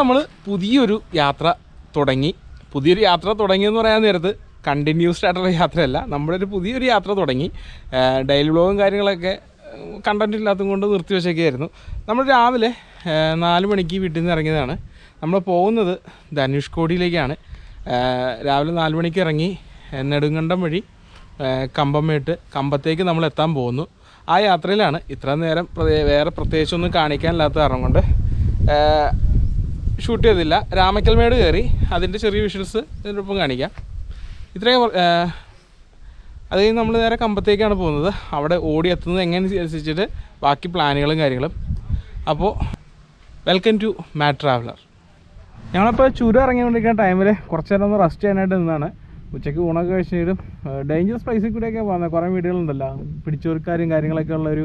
നമ്മൾ പുതിയൊരു യാത്ര തുടങ്ങി. പുതിയൊരു യാത്ര തുടങ്ങിയെന്ന് പറയാൻ നേരത്ത് കണ്ടിന്യൂസ് ആയിട്ടുള്ള യാത്രയല്ല, നമ്മളൊരു പുതിയൊരു യാത്ര തുടങ്ങി. ഡെയിലി വ്ളോഗും കാര്യങ്ങളൊക്കെ കണ്ടന്റ് ഇല്ലാത്തത് കൊണ്ട് നിർത്തിവെച്ചൊക്കെയായിരുന്നു. നമ്മൾ രാവിലെ 4 മണിക്ക് വീട്ടിൽ നിന്ന് ഇറങ്ങിയതാണ്. നമ്മൾ പോകുന്നത് ധനുഷ്കോടിയിലേക്കാണ്. രാവിലെ 4 മണിക്ക് ഇറങ്ങി നെടുങ്കണ്ടം വഴി കമ്പമേട്ട് കമ്പത്തേക്ക് നമ്മൾ എത്താൻ പോകുന്നു. ആ യാത്രയിലാണ് ഇത്ര നേരം വേറെ പ്രത്യേകിച്ചൊന്നും കാണിക്കാനില്ലാത്ത കാരണം കൊണ്ട് ഷൂട്ട് ചെയ്തില്ല. രാമക്കൽമേട് കയറി, അതിൻ്റെ ചെറിയ വിഷ്വൽസ് ഇതിനൊപ്പം കാണിക്കാം. ഇത്രയും അത് കഴിഞ്ഞ് നമ്മൾ നേരെ കമ്പത്തേക്കാണ് പോകുന്നത്. അവിടെ ഓടി എത്തുന്നത് എങ്ങനെ അനുസരിച്ചിട്ട് ബാക്കി പ്ലാനുകളും കാര്യങ്ങളും. അപ്പോൾ വെൽക്കം ടു മാഡ് ട്രാവലർ. ഞങ്ങളിപ്പോൾ ചുരം ഇറങ്ങിക്കൊണ്ടിരിക്കുന്ന ടൈമിൽ കുറച്ച് നേരം ഒന്ന് റെസ്റ്റ് ചെയ്യാനായിട്ട് നിന്നാണ്. ഉച്ചയ്ക്ക് ഊണൊക്കെ കഴിച്ചിട്ടും ഡേഞ്ചറസ് പ്ലേസിൽ കൂടെയൊക്കെ പോകുന്നത്. കുറേ വീടുകളുണ്ടല്ലോ, പിടിച്ചവർക്കാരും കാര്യങ്ങളൊക്കെ ഉള്ളൊരു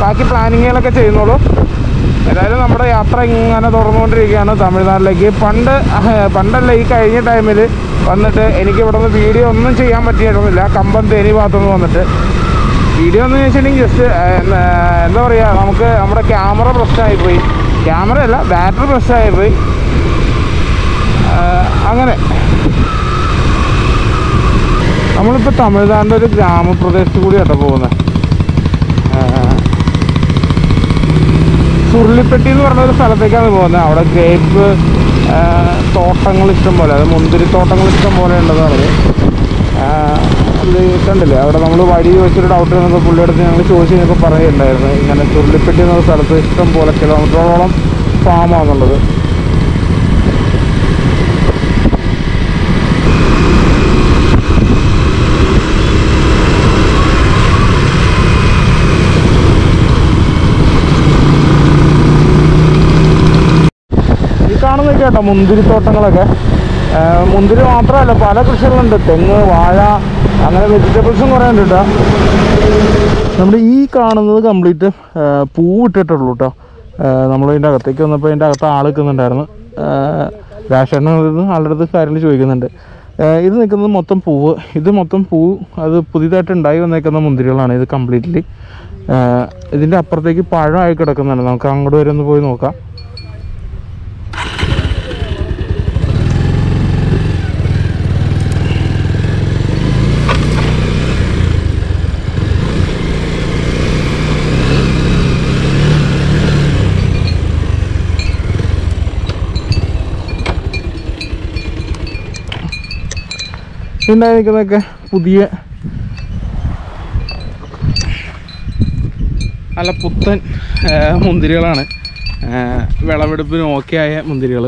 ബാക്കി പ്ലാനിങ്ങുകളൊക്കെ ചെയ്യുന്നുള്ളൂ. ഏതായാലും നമ്മുടെ യാത്ര ഇങ്ങനെ തുറന്നുകൊണ്ടിരിക്കുകയാണ് തമിഴ്നാട്ടിലേക്ക്. പണ്ടല്ല ഈ കഴിഞ്ഞ ടൈമിൽ വന്നിട്ട് എനിക്ക് ഇവിടെ നിന്ന് വീഡിയോ ഒന്നും ചെയ്യാൻ പറ്റിയിരുന്നില്ല. കമ്പം തേനി ഭാഗത്തുനിന്ന് വന്നിട്ട് വീഡിയോ എന്ന് ചോദിച്ചിട്ടുണ്ടെങ്കിൽ ജസ്റ്റ് എന്താ പറയുക, നമുക്ക് നമ്മുടെ ക്യാമറ പ്രശ്നമായിപ്പോയി. ക്യാമറ അല്ല, ബാറ്ററി പ്രശ്നമായിപ്പോയി. അങ്ങനെ നമ്മളിപ്പോൾ തമിഴ്നാടിൻ്റെ ഒരു ഗ്രാമപ്രദേശത്ത് കൂടിയാട്ടോ പോകുന്നത്. സുരുളിപ്പെട്ടി എന്ന് പറഞ്ഞ ഒരു സ്ഥലത്തേക്കാണ് പോകുന്നത്. അവിടെ ഗ്രേപ്പ് തോട്ടങ്ങൾ ഇഷ്ടം പോലെ, അത് മുന്തിരി തോട്ടങ്ങൾ ഇഷ്ടം പോലെ ഉണ്ടെന്ന് പറഞ്ഞ് അത് കണ്ടില്ലേ. അവിടെ നമ്മൾ വഴി വെച്ചൊരു ഡൗട്ട് എന്നൊക്കെ പുള്ളിയെടുത്ത് ഞങ്ങൾ ചോദിച്ചു എന്നൊക്കെ പറയുന്നുണ്ടായിരുന്നു. ഇങ്ങനെ സുരുളിപ്പെട്ടി എന്ന സ്ഥലത്ത് ഇഷ്ടം പോലെ കിലോമീറ്ററോളം ഫാമാണെന്നുള്ളത്. കേട്ടോ മുന്തിരിത്തോട്ടങ്ങളൊക്കെ, മുന്തിരി മാത്രമല്ല പല കൃഷികളുണ്ട്. തെങ്ങ്, വാഴ, അങ്ങനെ വെജിറ്റബിൾസും കുറേ ഉണ്ട് കേട്ടോ. നമ്മൾ ഈ കാണുന്നത് കംപ്ലീറ്റ് പൂവിട്ടിട്ടുള്ളൂ കേട്ടോ. നമ്മളിതിൻ്റെ അകത്തേക്ക് വന്നപ്പോൾ ഇതിൻ്റെ അകത്ത് ആൾ നിൽക്കുന്നുണ്ടായിരുന്നു. രാഷേണ്ണ ആളുടെ അടുത്ത് കാര്യങ്ങൾ ചോദിക്കുന്നുണ്ട്. ഇത് നിൽക്കുന്നത് മൊത്തം പൂവ്, ഇത് മൊത്തം പൂവ്, അത് പുതിയതായിട്ട് ഉണ്ടായി വന്നേക്കുന്ന മുന്തിരികളാണ് ഇത് കംപ്ലീറ്റ്ലി. ഇതിൻ്റെ അപ്പുറത്തേക്ക് പഴമായി കിടക്കുന്നുണ്ട്. നമുക്ക് അങ്ങോട്ട് വരെ ഒന്ന് പോയി നോക്കാം. ഉണ്ടായിരിക്കുന്നതൊക്കെ പുതിയ നല്ല പുത്തൻ മുന്തിരികളാണ്, വിളവെടുപ്പിനും ഒക്കെ ആയ മുന്തിരികൾ.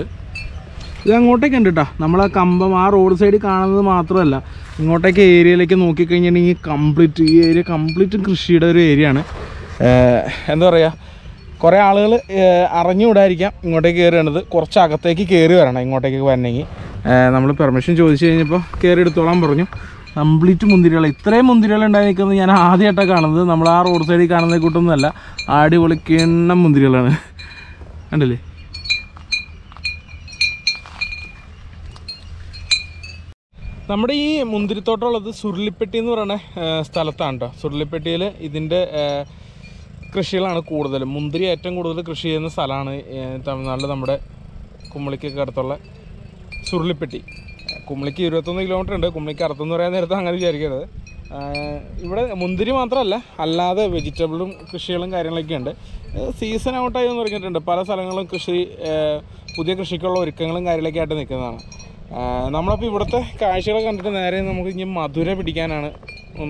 ഇത് അങ്ങോട്ടേക്ക് ഉണ്ട് കേട്ടോ. നമ്മൾ ആ കമ്പം ആ റോഡ് സൈഡിൽ കാണുന്നത് മാത്രമല്ല, ഇങ്ങോട്ടേക്ക് ഏരിയയിലേക്ക് നോക്കിക്കഴിഞ്ഞിട്ടുണ്ടെങ്കിൽ കംപ്ലീറ്റ് ഈ ഏരിയ കംപ്ലീറ്റ് കൃഷിയുടെ ഒരു ഏരിയ ആണ്. എന്താ പറയുക, കുറേ ആളുകൾ അറിഞ്ഞുകൂടായിരിക്കാം ഇങ്ങോട്ടേക്ക് കയറി വരണത്. കുറച്ച് അകത്തേക്ക് കയറി വരണം ഇങ്ങോട്ടേക്ക് വരണമെങ്കിൽ. നമ്മൾ പെർമിഷൻ ചോദിച്ചു കഴിഞ്ഞപ്പോൾ കയറി എടുത്തോളാൻ പറഞ്ഞു. കംപ്ലീറ്റ് മുന്തിരികൾ, ഇത്രയും മുന്തിരികൾ ഉണ്ടായി നിൽക്കുന്നത് ഞാൻ ആദ്യമായിട്ടാണ് കാണുന്നത്. നമ്മൾ ആ റോഡ് സൈഡിൽ കാണുന്ന കൂട്ടൊന്നുമല്ല, അടിപൊളി കിണ്ണം മുന്തിരികളാണ്. കണ്ടില്ലേ, നമ്മുടെ ഈ മുന്തിരിത്തോട്ടമുള്ളത് സുരുളിപ്പെട്ടി എന്ന് പറയുന്ന സ്ഥലത്താണ് കേട്ടോ. സുരുളിപ്പെട്ടിയിൽ ഇതിൻ്റെ കൃഷികളാണ് കൂടുതലും. മുന്തിരി ഏറ്റവും കൂടുതൽ കൃഷി ചെയ്യുന്ന സ്ഥലമാണ് തമിഴ്നാട്ടിൽ നമ്മുടെ കുമളിക്കൊക്കെ അടുത്തുള്ള സുരുളിപ്പെട്ടി. കുമളിക്ക് 21 കിലോമീറ്റർ ഉണ്ട്. കുമളിക്ക് അടുത്തെന്ന് പറയാൻ നേരത്തെ അങ്ങനെ വിചാരിക്കരുത്. ഇവിടെ മുന്തിരി മാത്രമല്ല, അല്ലാതെ വെജിറ്റബിളും കൃഷികളും കാര്യങ്ങളൊക്കെ ഉണ്ട്. സീസൺ ഔട്ടായി എന്ന് പറഞ്ഞിട്ടുണ്ട്. പല സ്ഥലങ്ങളും കൃഷി, പുതിയ കൃഷിക്കുള്ള ഒരുക്കങ്ങളും കാര്യങ്ങളൊക്കെ ആയിട്ട് നിൽക്കുന്നതാണ്. നമ്മളപ്പോൾ ഇവിടുത്തെ കാഴ്ചകളൊക്കെ കണ്ടിട്ട് നേരെ നമുക്ക് ഇനി മധുര പിടിക്കാനാണ്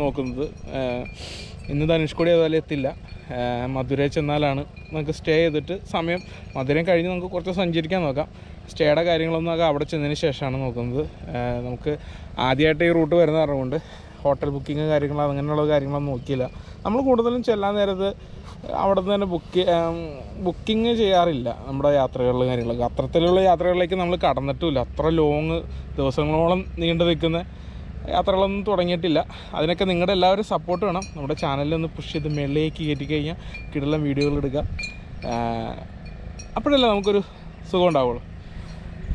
നോക്കുന്നത്. ഇന്ന് ധനുഷ്കോടി അതുപോലെ എത്തില്ല. മധുരയിൽ ചെന്നാലാണ് നമുക്ക് സ്റ്റേ ചെയ്തിട്ട് സമയം. മധുരം കഴിഞ്ഞ് നമുക്ക് കുറച്ച് സഞ്ചരിക്കാൻ നോക്കാം. സ്റ്റേയുടെ കാര്യങ്ങളൊന്നും ആകെ അവിടെ ചെന്നതിന് ശേഷമാണ് നോക്കുന്നത്. നമുക്ക് ആദ്യമായിട്ട് ഈ റൂട്ട് വരുന്ന പറഞ്ഞുകൊണ്ട് ഹോട്ടൽ ബുക്കിങ് കാര്യങ്ങൾ അങ്ങനെയുള്ള കാര്യങ്ങളൊന്നും നോക്കിയില്ല. നമ്മൾ കൂടുതലും ചെല്ലാൻ നേരത്ത് അവിടെ നിന്ന് തന്നെ ബുക്കിംഗ് ചെയ്യാറില്ല നമ്മുടെ യാത്രകളിലും കാര്യങ്ങളൊക്കെ. അത്തരത്തിലുള്ള യാത്രകളിലേക്ക് നമ്മൾ കടന്നിട്ടുമില്ല. അത്ര ലോങ് ദിവസങ്ങളോളം നീണ്ടു നിൽക്കുന്ന യാത്രകളൊന്നും തുടങ്ങിയിട്ടില്ല. അതിനൊക്കെ നിങ്ങളുടെ എല്ലാവരും സപ്പോർട്ട് വേണം. നമ്മുടെ ചാനലിലൊന്ന് പുഷ് ചെയ്ത് മേളിലേക്ക് കയറ്റി കഴിഞ്ഞാൽ കിടലം വീഡിയോകൾ എടുക്കുക. അപ്പോഴല്ലേ നമുക്കൊരു സുഖം ഉണ്ടാവുള്ളൂ.